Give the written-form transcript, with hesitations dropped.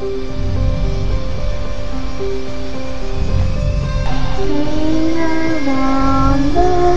Sing along the